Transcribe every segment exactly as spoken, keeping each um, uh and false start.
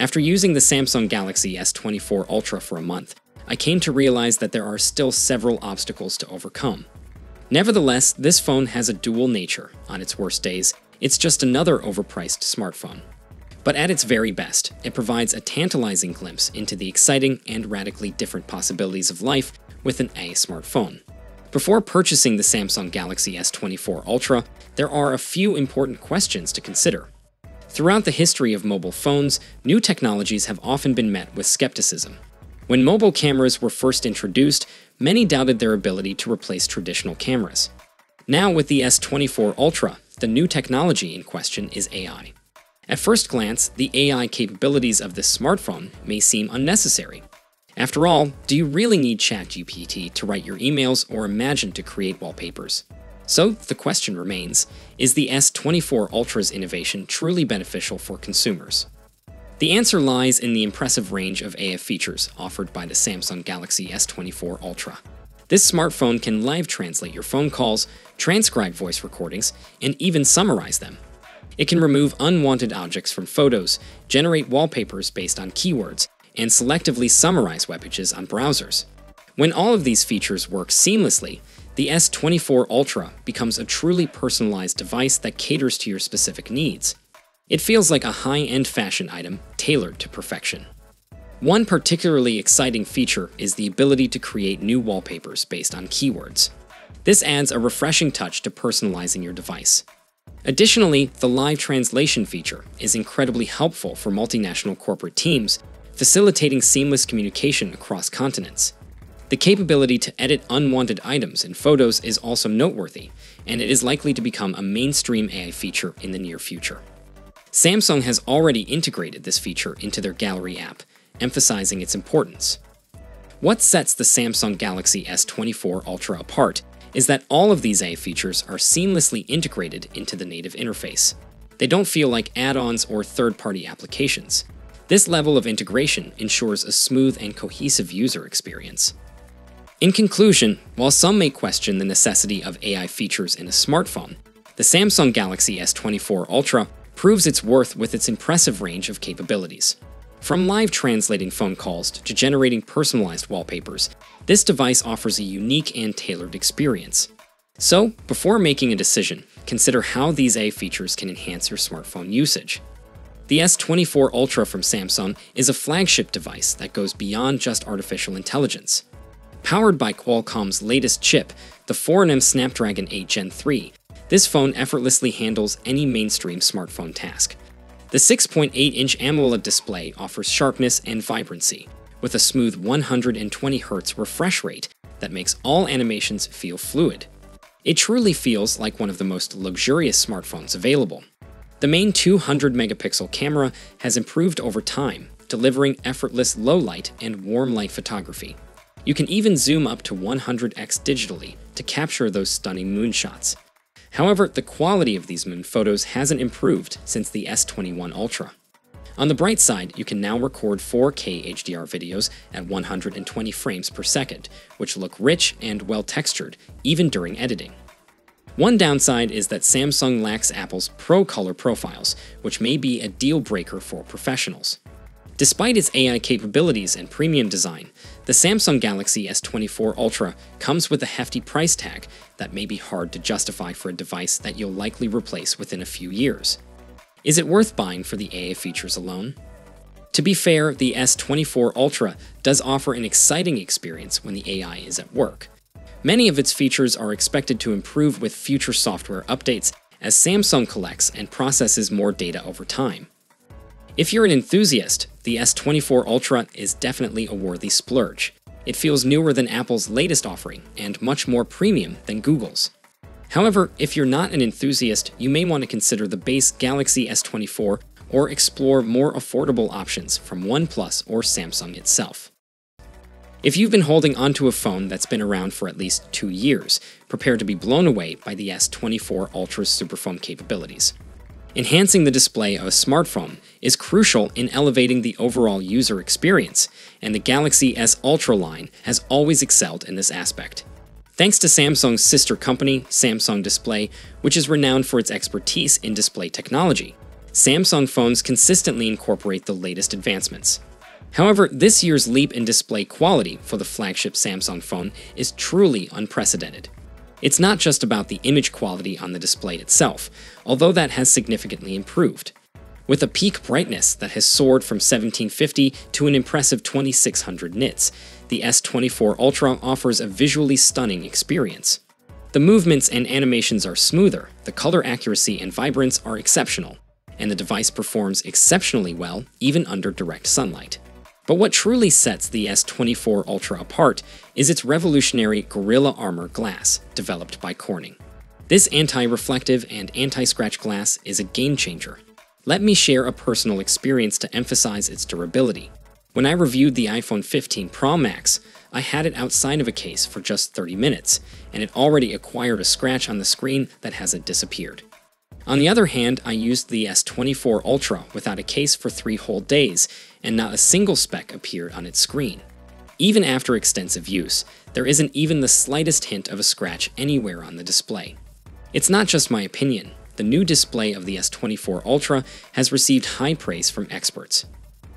After using the Samsung Galaxy S twenty-four Ultra for a month, I came to realize that there are still several obstacles to overcome. Nevertheless, this phone has a dual nature. On its worst days, it's just another overpriced smartphone. But at its very best, it provides a tantalizing glimpse into the exciting and radically different possibilities of life with an A smartphone. Before purchasing the Samsung Galaxy S twenty-four Ultra, there are a few important questions to consider. Throughout the history of mobile phones, new technologies have often been met with skepticism. When mobile cameras were first introduced, many doubted their ability to replace traditional cameras. Now with the S twenty-four Ultra, the new technology in question is A I. At first glance, the A I capabilities of this smartphone may seem unnecessary. After all, do you really need ChatGPT to write your emails or Imagine to create wallpapers? So the question remains, is the S twenty-four Ultra's innovation truly beneficial for consumers? The answer lies in the impressive range of A I features offered by the Samsung Galaxy S twenty-four Ultra. This smartphone can live translate your phone calls, transcribe voice recordings, and even summarize them. It can remove unwanted objects from photos, generate wallpapers based on keywords, and selectively summarize web pages on browsers. When all of these features work seamlessly, the S twenty-four Ultra becomes a truly personalized device that caters to your specific needs. It feels like a high-end fashion item tailored to perfection. One particularly exciting feature is the ability to create new wallpapers based on keywords. This adds a refreshing touch to personalizing your device. Additionally, the live translation feature is incredibly helpful for multinational corporate teams, facilitating seamless communication across continents. The capability to edit unwanted items in photos is also noteworthy, and it is likely to become a mainstream A I feature in the near future. Samsung has already integrated this feature into their Gallery app, emphasizing its importance. What sets the Samsung Galaxy S twenty-four Ultra apart is that all of these A I features are seamlessly integrated into the native interface. They don't feel like add-ons or third-party applications. This level of integration ensures a smooth and cohesive user experience. In conclusion, while some may question the necessity of A I features in a smartphone, the Samsung Galaxy S twenty-four Ultra proves its worth with its impressive range of capabilities. From live translating phone calls to generating personalized wallpapers, this device offers a unique and tailored experience. So, before making a decision, consider how these A I features can enhance your smartphone usage. The S twenty-four Ultra from Samsung is a flagship device that goes beyond just artificial intelligence. Powered by Qualcomm's latest chip, the four nanometer Snapdragon eight Gen three, this phone effortlessly handles any mainstream smartphone task. The six point eight inch AMOLED display offers sharpness and vibrancy, with a smooth one hundred twenty hertz refresh rate that makes all animations feel fluid. It truly feels like one of the most luxurious smartphones available. The main two hundred megapixel camera has improved over time, delivering effortless low-light and warm-light photography. You can even zoom up to one hundred X digitally to capture those stunning moonshots. However, the quality of these moon photos hasn't improved since the S twenty-one Ultra. On the bright side, you can now record four K H D R videos at one hundred twenty frames per second, which look rich and well-textured, even during editing. One downside is that Samsung lacks Apple's Pro Color profiles, which may be a deal-breaker for professionals. Despite its A I capabilities and premium design, the Samsung Galaxy S twenty-four Ultra comes with a hefty price tag that may be hard to justify for a device that you'll likely replace within a few years. Is it worth buying for the A I features alone? To be fair, the S twenty-four Ultra does offer an exciting experience when the A I is at work. Many of its features are expected to improve with future software updates as Samsung collects and processes more data over time. If you're an enthusiast, the S twenty-four Ultra is definitely a worthy splurge. It feels newer than Apple's latest offering and much more premium than Google's. However, if you're not an enthusiast, you may want to consider the base Galaxy S twenty-four or explore more affordable options from OnePlus or Samsung itself. If you've been holding onto a phone that's been around for at least two years, prepare to be blown away by the S twenty-four Ultra's superphone capabilities. Enhancing the display of a smartphone is crucial in elevating the overall user experience, and the Galaxy S Ultra line has always excelled in this aspect. Thanks to Samsung's sister company, Samsung Display, which is renowned for its expertise in display technology, Samsung phones consistently incorporate the latest advancements. However, this year's leap in display quality for the flagship Samsung phone is truly unprecedented. It's not just about the image quality on the display itself, although that has significantly improved, with a peak brightness that has soared from seventeen fifty to an impressive twenty-six hundred nits. The S twenty-four Ultra offers a visually stunning experience. The movements and animations are smoother, the color accuracy and vibrance are exceptional, and the device performs exceptionally well, even under direct sunlight. But what truly sets the S twenty-four Ultra apart is its revolutionary Gorilla Armor glass, developed by Corning. This anti-reflective and anti-scratch glass is a game-changer. Let me share a personal experience to emphasize its durability. When I reviewed the iPhone fifteen Pro Max, I had it outside of a case for just thirty minutes, and it already acquired a scratch on the screen that hasn't disappeared. On the other hand, I used the S twenty-four Ultra without a case for three whole days, and not a single speck appeared on its screen. Even after extensive use, there isn't even the slightest hint of a scratch anywhere on the display. It's not just my opinion. The new display of the S twenty-four Ultra has received high praise from experts.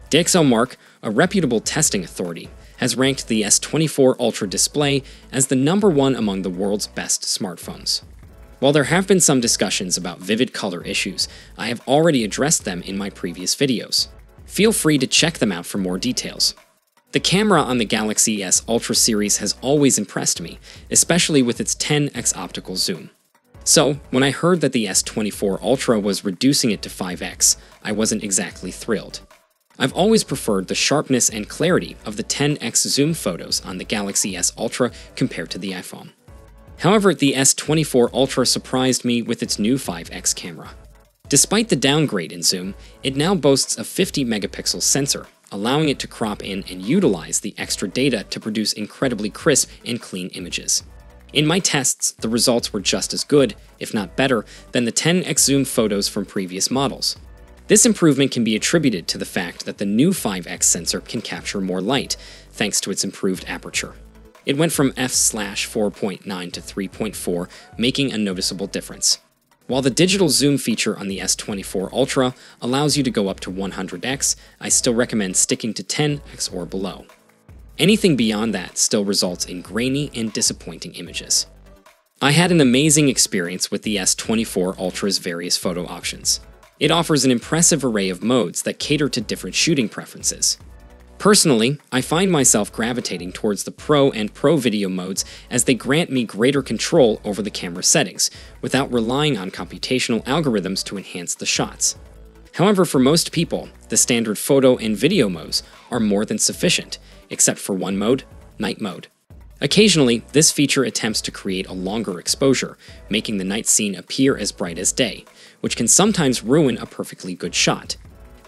DxOMark, a reputable testing authority, has ranked the S twenty-four Ultra display as the number one among the world's best smartphones. While there have been some discussions about vivid color issues, I have already addressed them in my previous videos. Feel free to check them out for more details. The camera on the Galaxy S Ultra series has always impressed me, especially with its ten X optical zoom. So, when I heard that the S twenty-four Ultra was reducing it to five X, I wasn't exactly thrilled. I've always preferred the sharpness and clarity of the ten X zoom photos on the Galaxy S Ultra compared to the iPhone. However, the S twenty-four Ultra surprised me with its new five X camera. Despite the downgrade in zoom, it now boasts a fifty megapixel sensor, allowing it to crop in and utilize the extra data to produce incredibly crisp and clean images. In my tests, the results were just as good, if not better, than the ten X zoom photos from previous models. This improvement can be attributed to the fact that the new five X sensor can capture more light, thanks to its improved aperture. It went from f four point nine to three point four, making a noticeable difference. While the digital zoom feature on the S twenty-four Ultra allows you to go up to one hundred X, I still recommend sticking to ten X or below. Anything beyond that still results in grainy and disappointing images. I had an amazing experience with the S twenty-four Ultra's various photo options. It offers an impressive array of modes that cater to different shooting preferences. Personally, I find myself gravitating towards the Pro and Pro Video modes as they grant me greater control over the camera settings, without relying on computational algorithms to enhance the shots. However, for most people, the standard photo and video modes are more than sufficient, except for one mode, night mode. Occasionally, this feature attempts to create a longer exposure, making the night scene appear as bright as day, which can sometimes ruin a perfectly good shot.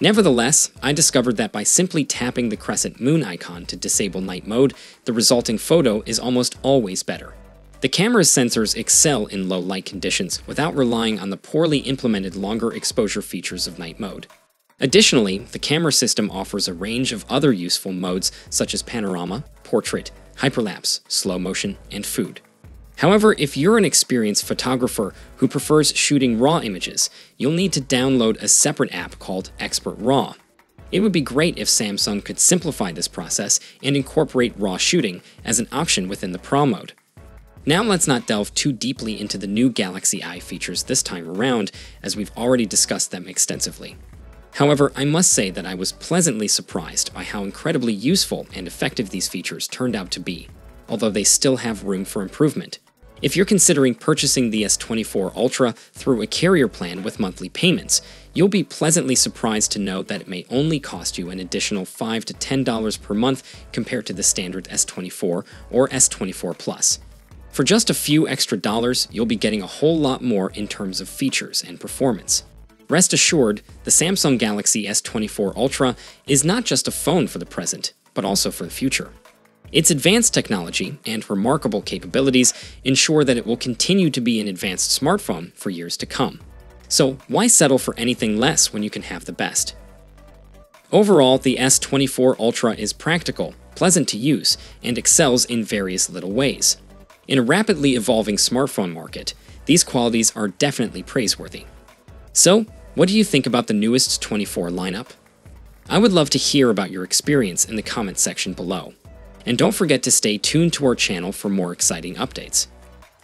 Nevertheless, I discovered that by simply tapping the crescent moon icon to disable night mode, the resulting photo is almost always better. The camera's sensors excel in low light conditions without relying on the poorly implemented longer exposure features of night mode. Additionally, the camera system offers a range of other useful modes such as panorama, portrait, hyperlapse, slow motion, and food. However, if you're an experienced photographer who prefers shooting RAW images, you'll need to download a separate app called Expert RAW. It would be great if Samsung could simplify this process and incorporate RAW shooting as an option within the Pro mode. Now let's not delve too deeply into the new Galaxy A I features this time around, as we've already discussed them extensively. However, I must say that I was pleasantly surprised by how incredibly useful and effective these features turned out to be, although they still have room for improvement. If you're considering purchasing the S twenty-four Ultra through a carrier plan with monthly payments, you'll be pleasantly surprised to know that it may only cost you an additional five to ten dollars per month compared to the standard S twenty-four or S twenty-four Plus. For just a few extra dollars, you'll be getting a whole lot more in terms of features and performance. Rest assured, the Samsung Galaxy S twenty-four Ultra is not just a phone for the present, but also for the future. Its advanced technology and remarkable capabilities ensure that it will continue to be an advanced smartphone for years to come. So why settle for anything less when you can have the best? Overall, the S twenty-four Ultra is practical, pleasant to use, and excels in various little ways. In a rapidly evolving smartphone market, these qualities are definitely praiseworthy. So, What do you think about the newest twenty-four lineup? I would love to hear about your experience in the comment section below. And don't forget to stay tuned to our channel for more exciting updates.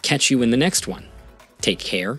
Catch you in the next one. Take care.